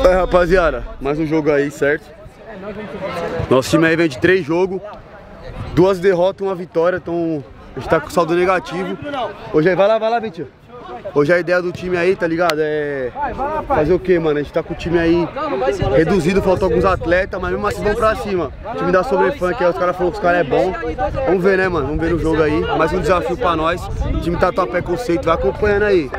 É, rapaziada, mais um jogo aí, certo? Nosso time aí vem de 3 jogos, 2 derrotas, 1 vitória, então a gente tá com saldo negativo. Hoje aí, vai lá, Ventinho. Hoje a ideia do time aí, tá ligado? É fazer o que, mano? A gente tá com o time aí reduzido, faltam alguns atletas, mas mesmo assim vão pra cima. O time da Sobre Funk aí, os caras falaram que os caras é bom. Vamos ver, né, mano? Vamos ver o jogo aí. Mais um desafio pra nós. O time Tatuapé Conceito, vai acompanhando aí.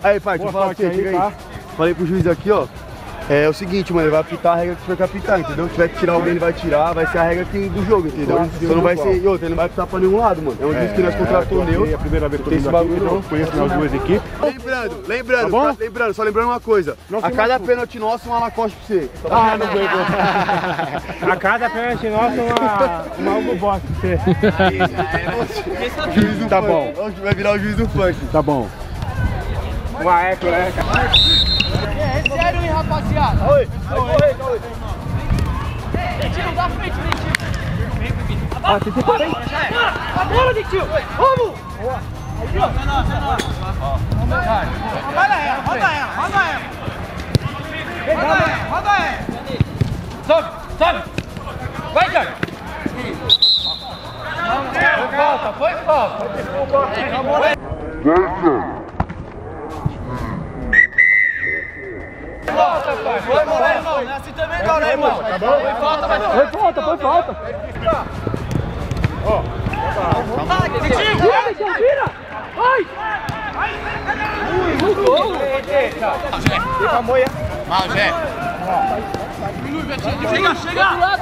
Aí, pai, deixa eu falar aqui, diga aí. Tá? Falei pro juiz aqui, ó. É o seguinte, mano, ele vai apitar a regra que foi que apitar, entendeu? Se tiver que tirar alguém, ele vai tirar, vai ser a regra aqui do jogo, entendeu? Então não vai ser. E outra, ele não vai apitar pra nenhum lado, mano. É um juiz que nós contratamos o a primeira vez que eu conheço as duas equipes. Lembrando, só lembrando uma coisa. A cada pênalti nosso, uma lacoste pra você. Ah, não ganhei. A cada pênalti nosso, uma algo bosta pra você. Juiz do funk. Vai virar o juiz do funk. Tá bom. Uma eco, né? É sério, hein, rapaziada? Oi! Oi! Dentinho, dá frente, Dentinho! Ah, tem que parar, hein? Agora, Dentinho! Vamos! Boa! Roda ela! Sobe! Vai, cara! Foi falta! Acabou, foi, moleque, irmão. Não é assim também, não, né, irmão? Foi falta. Ó. Vira! Vai! Muito bom! Magé! Chega! Lateral!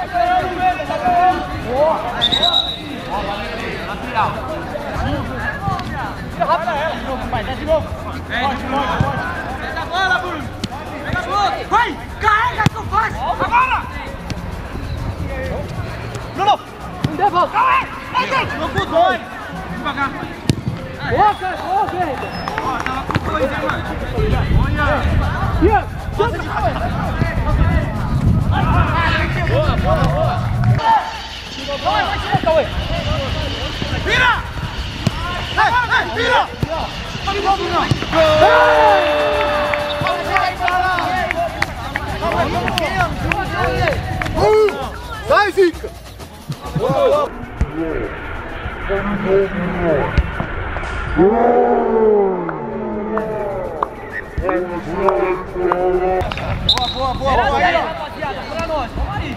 Tira rápido ela, pai. De novo! Pega a bola, Bruno! Vai! Carrega que eu faço! Agora! Bruno! Não deu volta! Calma aí! Vai, gente! Não mudou, hein? Devagar! Boa, cara! Boa, velho! Ó, tava com 2, né, mano? Olha! Ian! Passa de cabeça! Boa! Vai, tira, Cauê! Vira! Vai, vira! Vai, Bruno! Sai, Zica! Boa! Rapaziada, pra nós, vamos aí!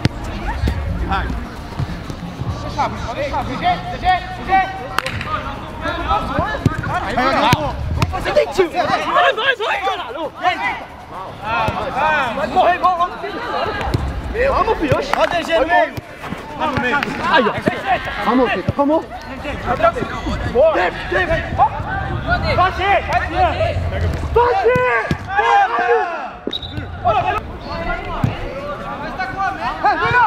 Deixa, Vai! Vai correr igual lá no meio. Vamos, pioche. Ó, DG no meio. Aí, ó. Vamos. Boa. Bate! Mas tá com a merda. Vira!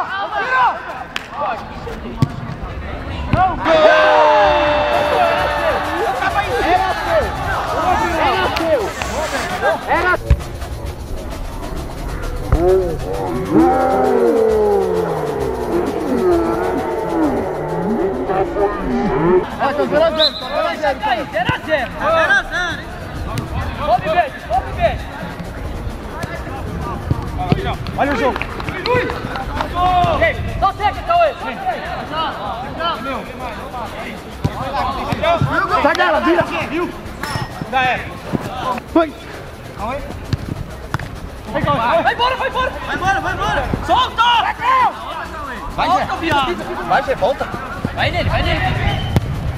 Tá 0 a 0, hein? Vou viver! Olha o jogo! Só seca, Cauê! Sai dela, vira! Já é! Vai embora! Solta! Vai, viado! Volta! Vai nele!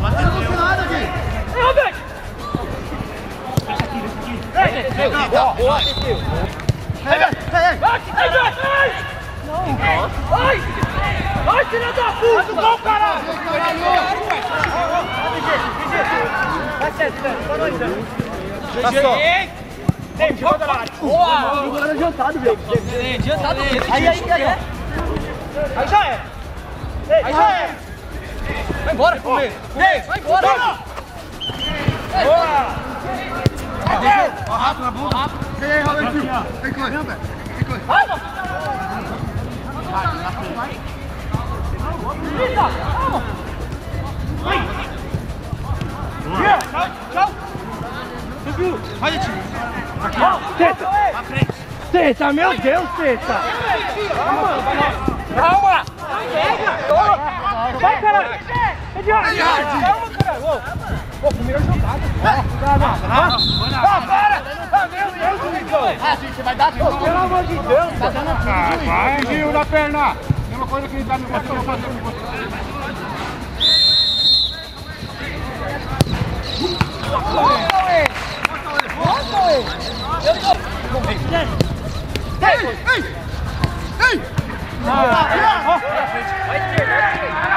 Vai, filha da puta! Não, caralho! Vai certo, velho. Tem bola na área. Boa! O goleiro adiantado, velho. Adiantado mesmo. Aí. Aí já é. Aí já é. Vai embora, comer. Vai embora. Boa! Ó, rápido na bunda. Vem aí, Robert. Vem com ele. Vai, mano. Vai. Eita, calma. Vai. Tchau, tchau. Subiu. Vai, gente. Teta. Pra frente. Teta, meu Deus, teta. Calma. Pega. Vai, caralho. Calma, caralho. Pô, primeira jogada. Para! Meu Deus do céu! Ah, gente, você vai dar tudo. Pelo amor de Deus! Tá dando tudo. Vai, Gil, na perna! Mesma coisa que ele dá no meu filho, eu vou fazer com você. Volta, ué! Volta, ué! Eu tô... Ei! Vai esquerda! Vai,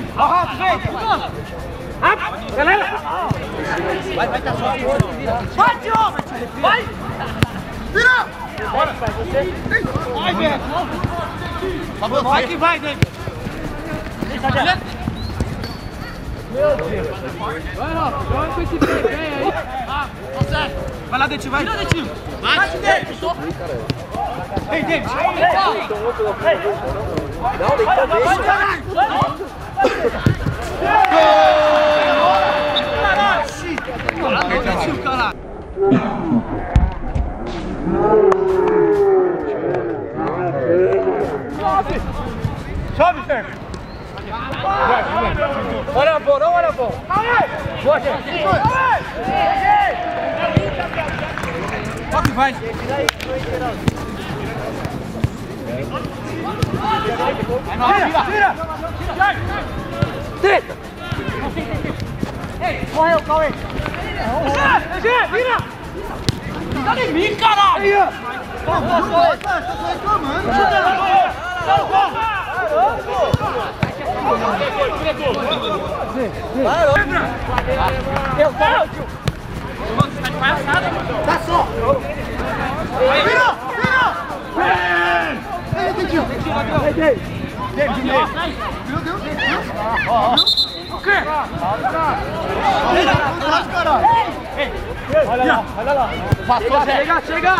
Vai, Diogo! Vai! Vira! Bora! Vai, velho! Vai que vai, velho! Meu Deus! Vai, Rob! Vai com esse bem, vem aí! Vai lá, Detinho, vai! Tira, Detinho! Vai, Detinho! Vem, David! Não, tem cabeça! Vai! Sobe, Fer! Olha a bola, olha a bola! Boa, gente! Olha que vai! Tira! Ei, morreu, calma aí! Gê, vira! Cadê em mim, caralho? Tá reclamando! Eu quero, tio! Você tá de palhaçada, mano! Tá só! Vira! Ei, tio! Meu Deus! O quê? Olha lá. Chega! Chega!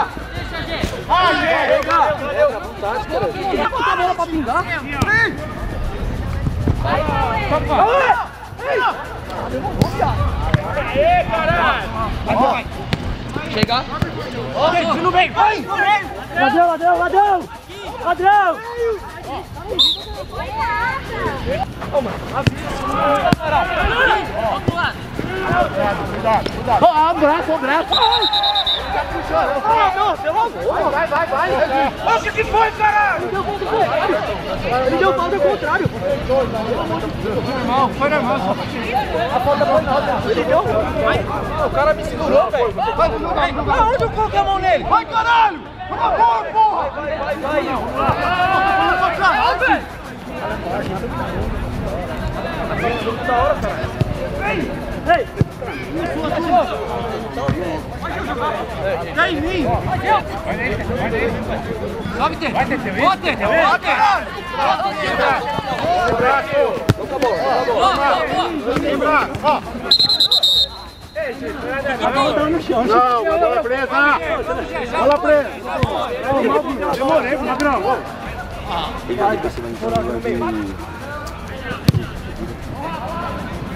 Tá bola pra pingar? Vem! Vai, aê, caralho! Chega! Gente, não vem! Vai! Ladrão! Toma! Cuidado! O braço! Tá puxando! Não, pelo amor! Vai! Nossa, que foi, caralho! Ele deu falta ao contrário! Foi normal! A falta foi nada! Ele deu? O cara me segurou, velho! Aonde eu coloquei a mão nele? Vai, caralho! Boa, porra! Vai! Não, Ei! Vem em mim! Vai dentro, vai dentro! Sobe, Tete! Boa, Tete! Boa, Tete! Braço! Acabou, acabou! Bola no chão! Não, bola presa! Bola presa! Demorei, padrão! Obrigado,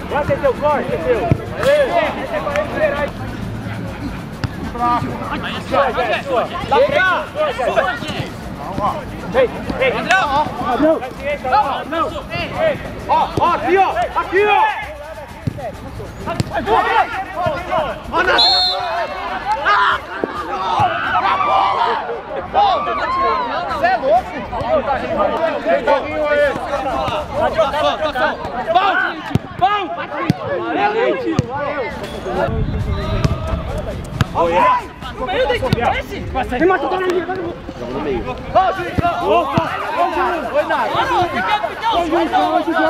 vai ter teu corte, meu! Você é louco! Bom! Valeu, tio! Valeu! Olha! No meio da equipe, esse! Tem mais que eu tô no meio! Joga no meio! Ó, Júlio! Opa! Ó, Júlio! Foi nada! Você quer pedir os dois? Ó, Júlio!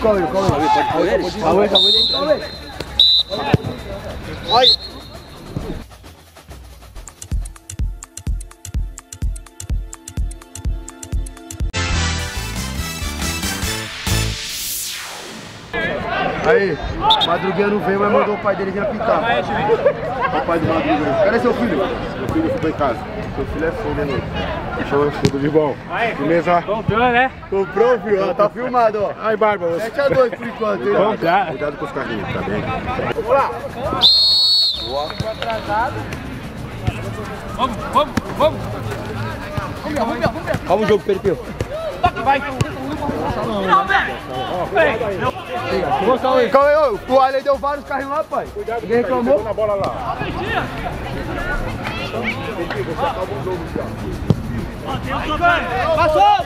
Corre. Acabou de entrar. Olha. Aí, Madruguinha não veio, mas mandou o pai dele vir apitar. Papai do Madruguinha. Cadê seu filho? Meu filho ficou em casa. Seu filho é fogo, né, nego? Tudo de bom. Beleza? Comprou, né? Comprou, viu? Ó, tá filmado, ó. Aí, Barba, você... 7-2 por enquanto, hein? Bom, cuidado com os carrinhos, tá bem? Vamos lá! Boa! Vamos! Vamos! Calma o jogo, Peripeu. Vai! Não, velho! Calma aí, o Toalha deu vários carrinhos lá, pai. Cuidado, ninguém reclamou? Na bola lá. Você acaba o jogo já. Passou!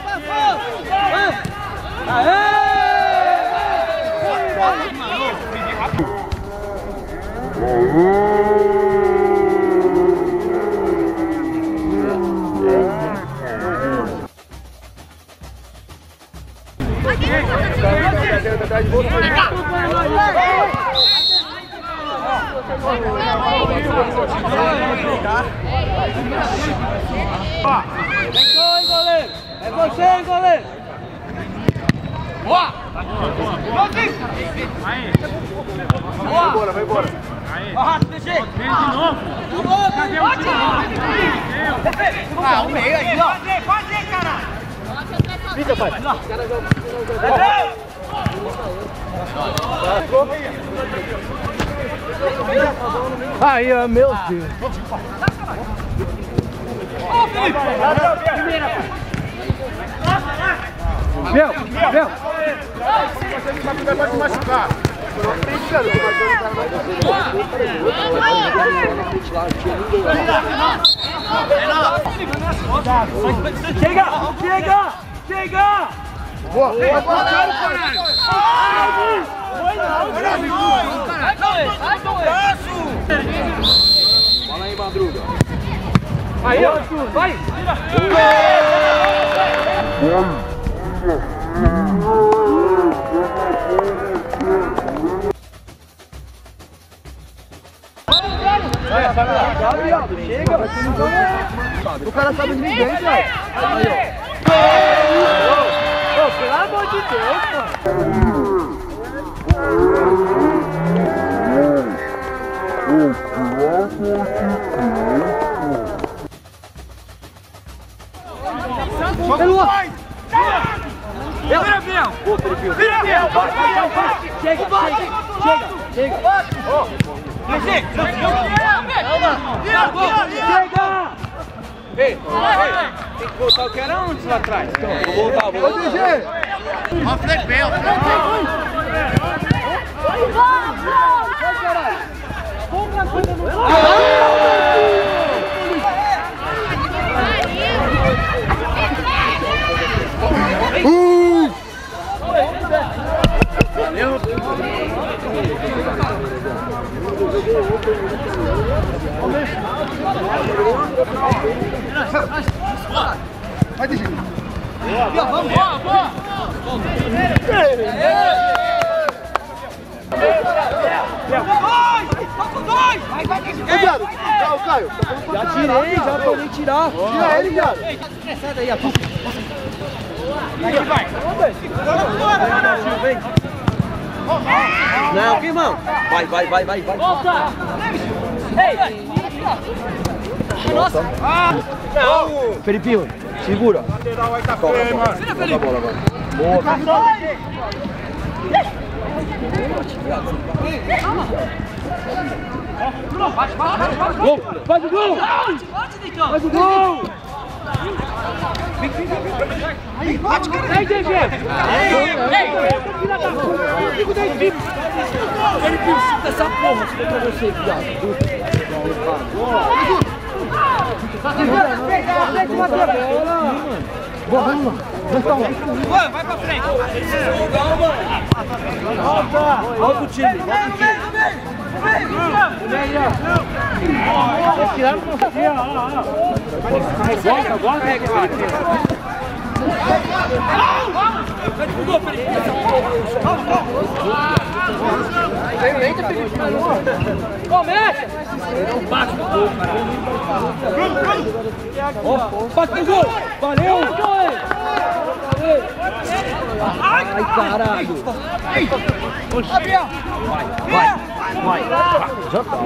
Aê! Vem, goleiro! É você, hein, goleiro! Boa! Vai embora! Ó, Rato, deixei! Vem de novo! Cadê o time? Ah, o meio aí, ó! Fazer, caralho! Fica, pai! Aí, ó, meu Deus! Ô, Felipe! Primeira! Meu! Você vai se machucar! Chega! Bola aí, Madruga! Aí, ó, vai! Vai lá! Chega! O cara sabe de ninguém, velho! Aí, ó! Pelo amor de Deus, mano! Chega! Ei, tem que voltar o que era antes lá atrás. Então, vou voltar. Ó, frente bem, ó. Vai, caralho! Vai, deixa ele. Boa! Vai, deixa ele. Caio, já tirei, já podem tirar. Tira ele, viado. Tá estressado aí, a puta. Vai. Vamos, não, irmão. Vai. Volta! Ei! Nossa! Não! Felipinho, segura! Lateral aí tá feio, mano! Vira, Felipe! Boa! Calma! Faz o gol! Faz o gol! Vai pra frente. Volta o time. Começa! Não bate no gol, cara. Bate no gol! Valeu! Ai, caralho! Vai! Já tá.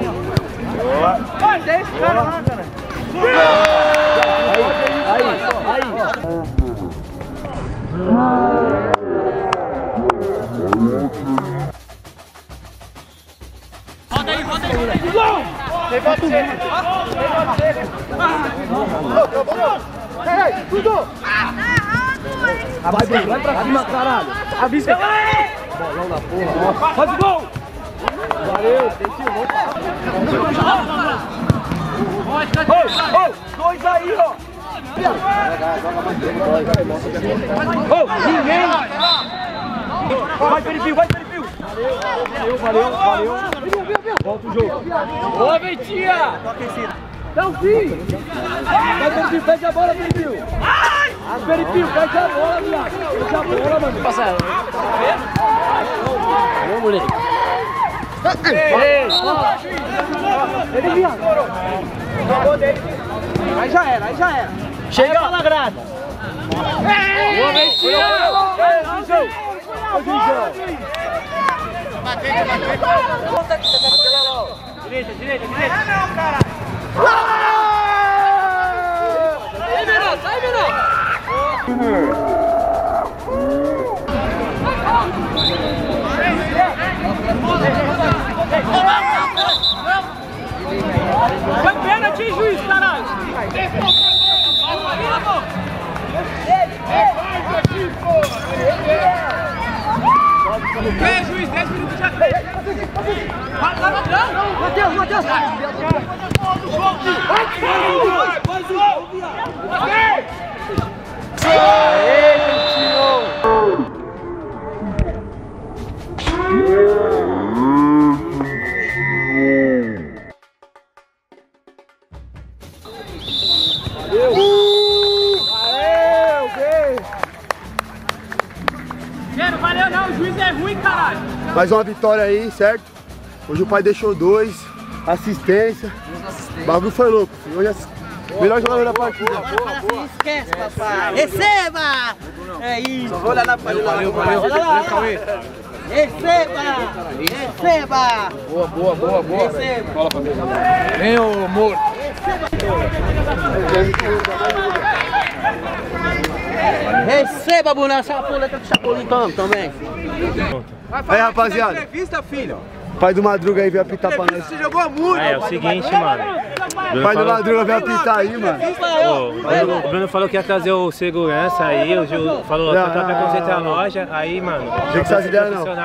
Vai, deixa esse cara lá, cara. Aí. Roda aí. Gol! Levanta o vai pra cima, caralho. Avisa. Bolão na porra. Faz gol! Valeu, tem que ir. Dois aí, ó. Ninguém. Vai, perfil. Valeu. Volta o jogo. Boa, Ventinha! Dá um fim! Vai, Peripil, pede a bola, Peripil! Peripil, pede a bola, viado! Pede a bola, mano! Passa ela! Boa, moleque! Ele, viado! Acabou dele! Aí já era! Chega lá na grada! Boa, Ventinha! Direita. É não, cara. Sai, menor. Foi pênalti, juiz, caralho. Ei, juiz, 10 minutos já fez. Matheus! Valeu não, o juiz é ruim, caralho. Mais uma vitória aí, certo? Hoje o pai deixou 2, assistência. O bagulho foi louco, filho. Hoje é melhor jogador da partida. Boa. Esquece, papai. Receba! É isso. Só vou olhar na parede. Valeu. Receba! Boa. Fala, família. Vem, ô amor. Receba, Bruno, essa chapuleta do Chapolin também. Aí, rapaziada. Entrevista, filho. Pai do Madruga aí veio apitar pra nós. Você jogou muito. É o seguinte, mano. Pai do Madruga veio apitar aí, mano. O Bruno falou que ia trazer o segurança aí. O Gil falou que Tatuapé Conceito é a loja. Aí, mano. Tem que essas ideias não. Eu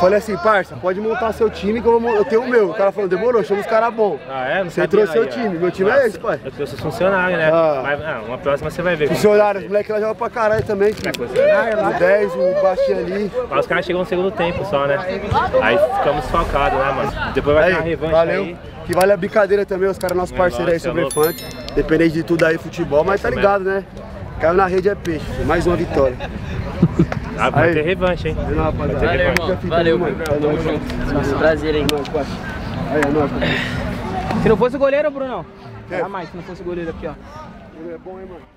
falei assim, parça, pode montar seu time que eu tenho o meu. O cara falou, demorou, chama os caras bons. Você trouxe seu time. Meu time é esse, pai. Eu trouxe os funcionários, né? Mas uma próxima você vai ver. Funcionários, os moleques lá jogam pra caralho também. O 10, o baixinho ali. Mas os caras chegam no segundo tempo só, né? Aí ficamos focados, né, mano? Depois vai ter uma revanche aí. Que vale a brincadeira também, os caras, nossos parceiros aí, Sobre Funk. Dependente de tudo aí, futebol, mas tá ligado, né? Caiu na rede é peixe, mais uma vitória. Ah, vai ter revanche, hein? Valeu, mano. Tamo junto. Prazer, hein? Se não fosse o goleiro, Brunão. Se não fosse o goleiro aqui, ó. É bom, hein, mano?